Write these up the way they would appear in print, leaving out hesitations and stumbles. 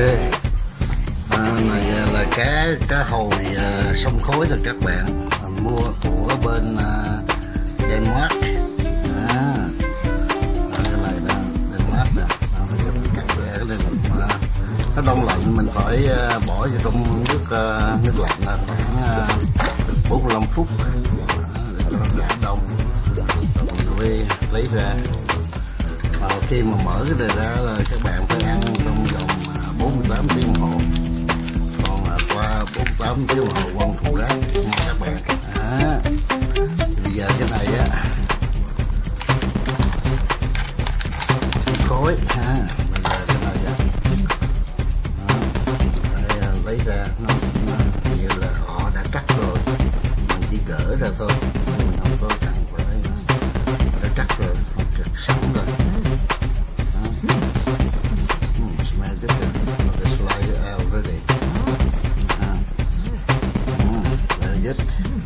Ê, mà cá hồi sông khối là các bạn mua của bên Denmark. Denmark nè, nó đông lạnh mình phải bỏ vô trong nước lạnh là khoảng 45 phút để nó đông, rồi lấy ra. Và khi mà mở cái này ra là các bạn phải ăn trong vòng 48 tiếng đồng hồ. Còn qua 48 tiếng đồng hồ con thủ rác các bạn. Bây giờ cái này á, khối ha. Bây giờ cái này á, lấy ra nó như là họ đã cắt rồi, mình chỉ gỡ ra thôi, mình không có cần phải đã cắt rồi, không trực sẵn rồi.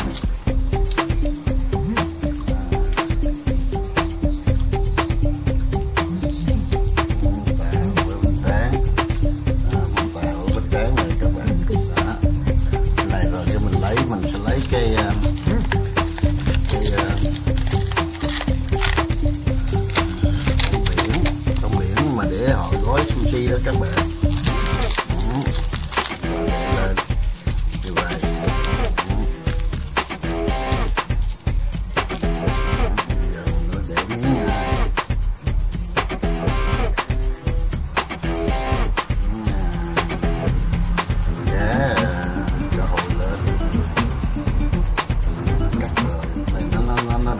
Các bạn như vậy để miếng cá hồi lên cắt rồi, này nó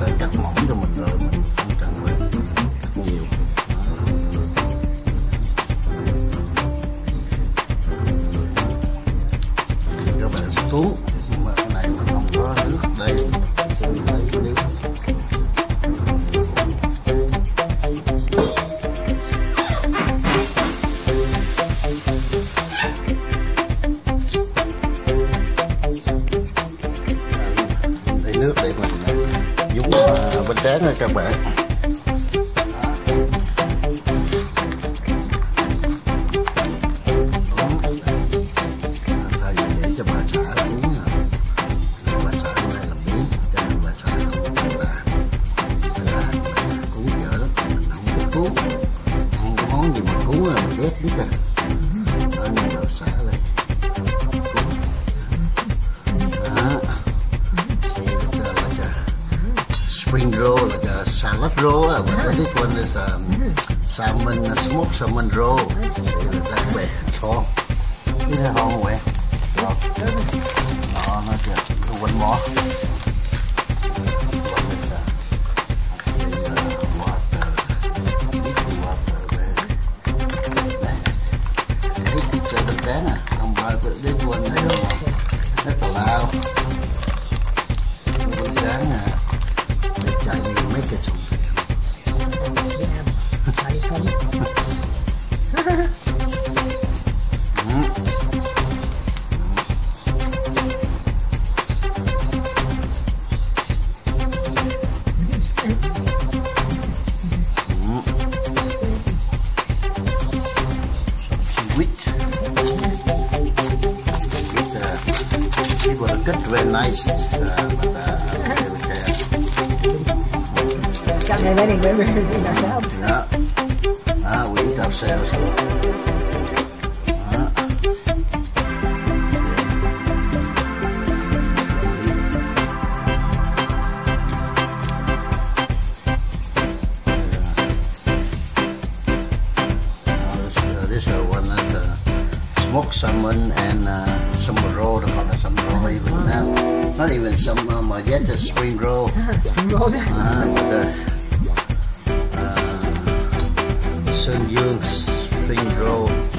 đã cắt mỏng cho mình rồi, mình không cần phải cắt nhiều. Xuống, nhưng mà cái này mình không có nước đây, đây. Đây nước để mình dúng bánh tráng nha các bạn. Spring roll, like a salad roll, but this one is salmon, smoked salmon roll. That way, so this is wrong way. No, not yet. One more. This one is not allowed. I will make it. It was good, very nice. Something many women are eating ourselves. Yeah. We eat ourselves. This one is smoked salmon and some roll, even now. Not even some yet the spring roll. Spring roll. Sun Yung's spring roll.